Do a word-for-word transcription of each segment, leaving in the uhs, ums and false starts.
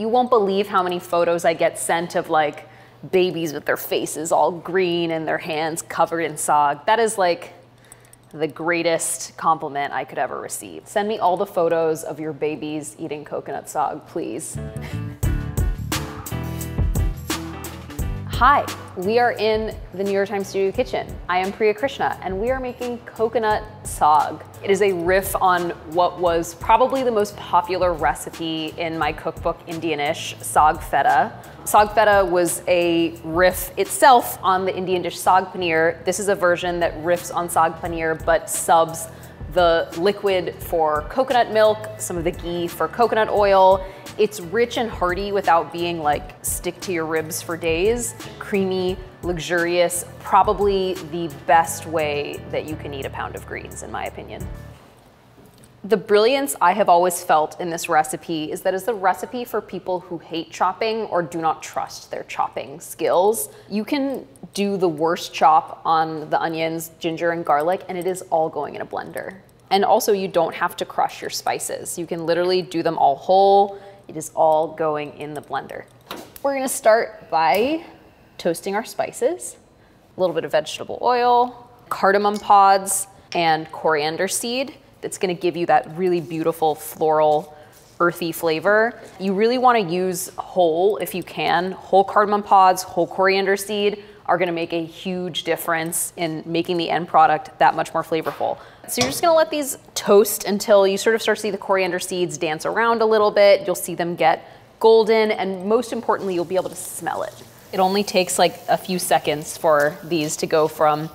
You won't believe how many photos I get sent of like babies with their faces all green and their hands covered in saag. That is like the greatest compliment I could ever receive. Send me all the photos of your babies eating coconut saag, please. Hi, we are in the New York Times studio kitchen. I am Priya Krishna and we are making coconut saag. It is a riff on what was probably the most popular recipe in my cookbook, Indian-ish, saag feta. Saag feta was a riff itself on the Indian dish saag paneer. This is a version that riffs on saag paneer but subs the liquid for coconut milk, some of the ghee for coconut oil. It's rich and hearty without being like stick to your ribs for days. Creamy, luxurious, probably the best way that you can eat a pound of greens, in my opinion. The brilliance I have always felt in this recipe is that it's a recipe for people who hate chopping or do not trust their chopping skills. You can do the worst chop on the onions, ginger, and garlic, and it is all going in a blender. And also you don't have to crush your spices. You can literally do them all whole. It is all going in the blender. We're gonna start by toasting our spices, a little bit of vegetable oil, cardamom pods, and coriander seed. It's gonna give you that really beautiful floral, earthy flavor. You really wanna use whole if you can. Whole cardamom pods, whole coriander seed are gonna make a huge difference in making the end product that much more flavorful. So you're just gonna let these toast until you sort of start to see the coriander seeds dance around a little bit. You'll see them get golden, and most importantly, you'll be able to smell it. It only takes like a few seconds for these to go from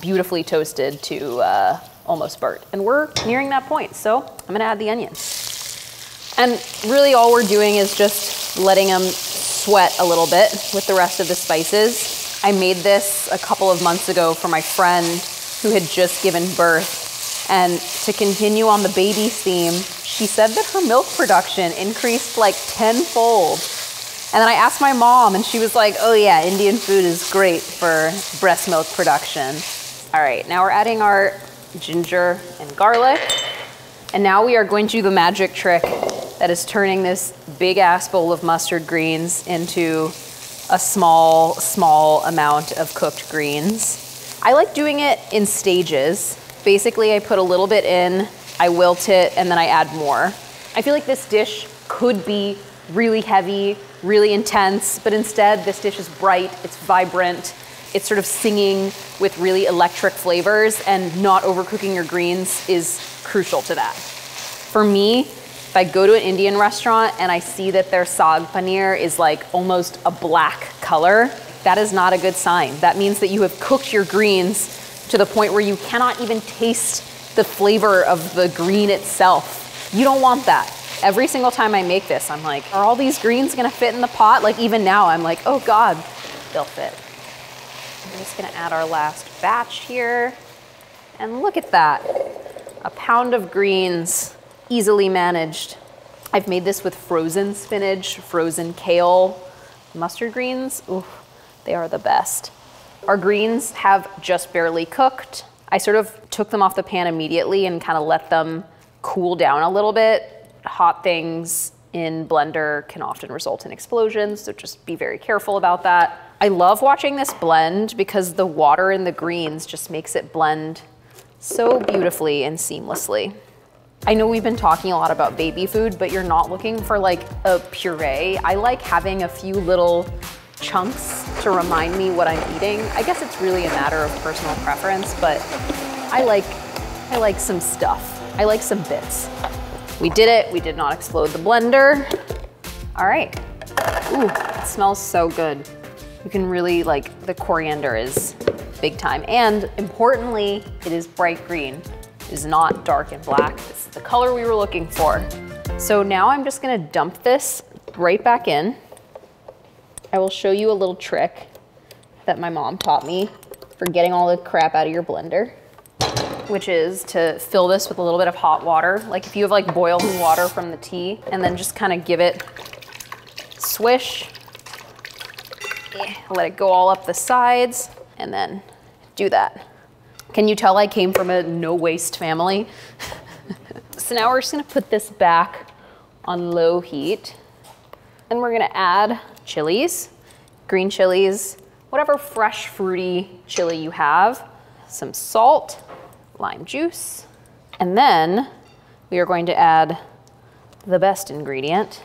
beautifully toasted to uh, almost burnt. And we're nearing that point, so I'm gonna add the onions. And really all we're doing is just letting them sweat a little bit with the rest of the spices. I made this a couple of months ago for my friend who had just given birth. And to continue on the baby theme, she said that her milk production increased like tenfold. And then I asked my mom and she was like, oh yeah, Indian food is great for breast milk production. All right, now we're adding our ginger and garlic. And now we are going to do the magic trick that is turning this big ass bowl of mustard greens into a small, small amount of cooked greens. I like doing it in stages. Basically, I put a little bit in, I wilt it, and then I add more. I feel like this dish could be really heavy, really intense, but instead this dish is bright, it's vibrant, it's sort of singing with really electric flavors, and not overcooking your greens is crucial to that. For me, if I go to an Indian restaurant and I see that their saag paneer is like almost a black color, that is not a good sign. That means that you have cooked your greens to the point where you cannot even taste the flavor of the green itself. You don't want that. Every single time I make this, I'm like, are all these greens gonna fit in the pot? Like even now, I'm like, oh God, they'll fit. I'm just gonna add our last batch here. And look at that, a pound of greens, easily managed. I've made this with frozen spinach, frozen kale, mustard greens, ooh, they are the best. Our greens have just barely cooked. I sort of took them off the pan immediately and kind of let them cool down a little bit. Hot things in blender can often result in explosions, so just be very careful about that. I love watching this blend because the water in the greens just makes it blend so beautifully and seamlessly. I know we've been talking a lot about baby food, but you're not looking for like a puree. I like having a few little chunks to remind me what I'm eating. I guess it's really a matter of personal preference, but I like, I like some stuff. I like some bits. We did it, we did not explode the blender. All right, ooh, it smells so good. You can really like, the coriander is big time. And importantly, it is bright green. It is not dark and black. It's the color we were looking for. So now I'm just gonna dump this right back in. I will show you a little trick that my mom taught me for getting all the crap out of your blender, which is to fill this with a little bit of hot water. Like if you have like boiling water from the tea, and then just kind of give it swish, let it go all up the sides, and then do that. Can you tell I came from a no waste family? So now we're just gonna put this back on low heat. And we're gonna add chilies, green chilies, whatever fresh fruity chili you have, some salt, lime juice, and then we are going to add the best ingredient,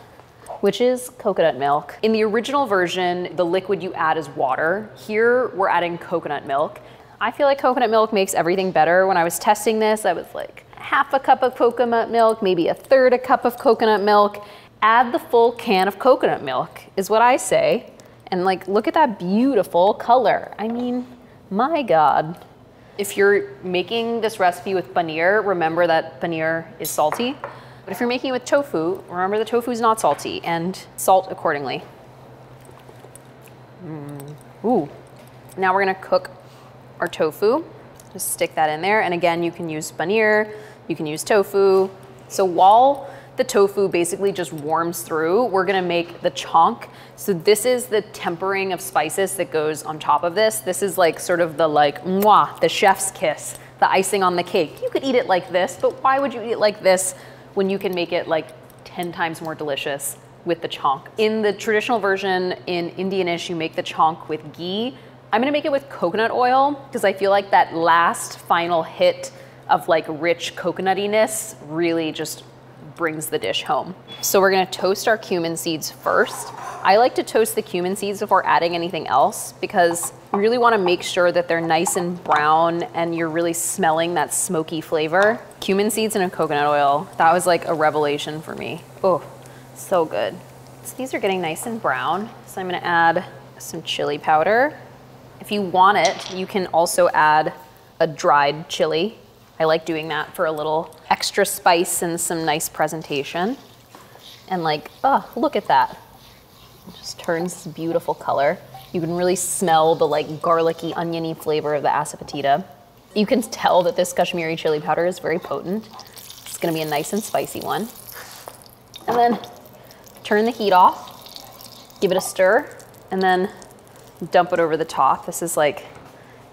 which is coconut milk. In the original version, the liquid you add is water. Here, we're adding coconut milk. I feel like coconut milk makes everything better. When I was testing this, I was like half a cup of coconut milk, maybe a third a cup of coconut milk. Add the full can of coconut milk is what I say. And like, look at that beautiful color. I mean, my God. If you're making this recipe with paneer, remember that paneer is salty. But if you're making it with tofu, remember the tofu is not salty, and salt accordingly. Mm. Ooh. Now we're gonna cook our tofu. Just stick that in there. And again, you can use paneer, you can use tofu. So while the tofu basically just warms through, we're gonna make the chonk. So this is the tempering of spices that goes on top of this. This is like sort of the like, mwah, the chef's kiss, the icing on the cake. You could eat it like this, but why would you eat it like this when you can make it like ten times more delicious with the chonk? In the traditional version, in Indian-ish, you make the chonk with ghee. I'm gonna make it with coconut oil because I feel like that last final hit of like rich coconuttiness really just brings the dish home. So we're gonna toast our cumin seeds first. I like to toast the cumin seeds before adding anything else because you really wanna make sure that they're nice and brown and you're really smelling that smoky flavor. Cumin seeds in a coconut oil, that was like a revelation for me. Oh, so good. So these are getting nice and brown. So I'm gonna add some chili powder. If you want it, you can also add a dried chili. I like doing that for a little extra spice and some nice presentation. And like, oh, look at that. It just turns this beautiful color. You can really smell the like garlicky, oniony flavor of the asafoetida. You can tell that this Kashmiri chili powder is very potent. It's gonna be a nice and spicy one. And then turn the heat off, give it a stir, and then dump it over the top. This is like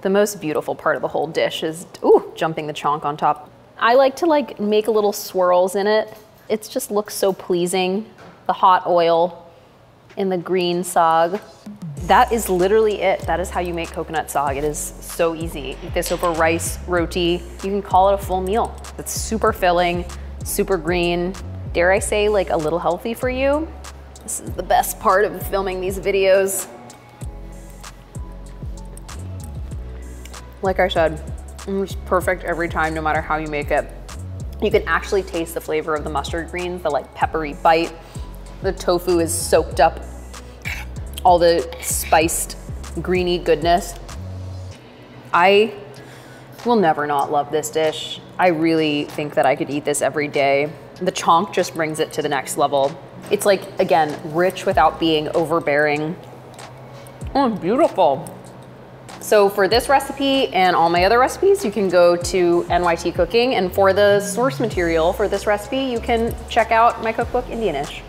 the most beautiful part of the whole dish is, ooh, jumping the chonk on top. I like to like make little swirls in it. It just looks so pleasing. The hot oil in the green saag. That is literally it. That is how you make coconut saag. It is so easy. Eat this over rice, roti. You can call it a full meal. It's super filling, super green. Dare I say like a little healthy for you. This is the best part of filming these videos. Like I said, it's perfect every time, no matter how you make it. You can actually taste the flavor of the mustard greens, the like peppery bite. The tofu is soaked up all the spiced greeny goodness. I will never not love this dish. I really think that I could eat this every day. The chonk just brings it to the next level. It's like, again, rich without being overbearing. Oh, beautiful. So for this recipe and all my other recipes, you can go to N Y T Cooking. And for the source material for this recipe, you can check out my cookbook, Indian-ish.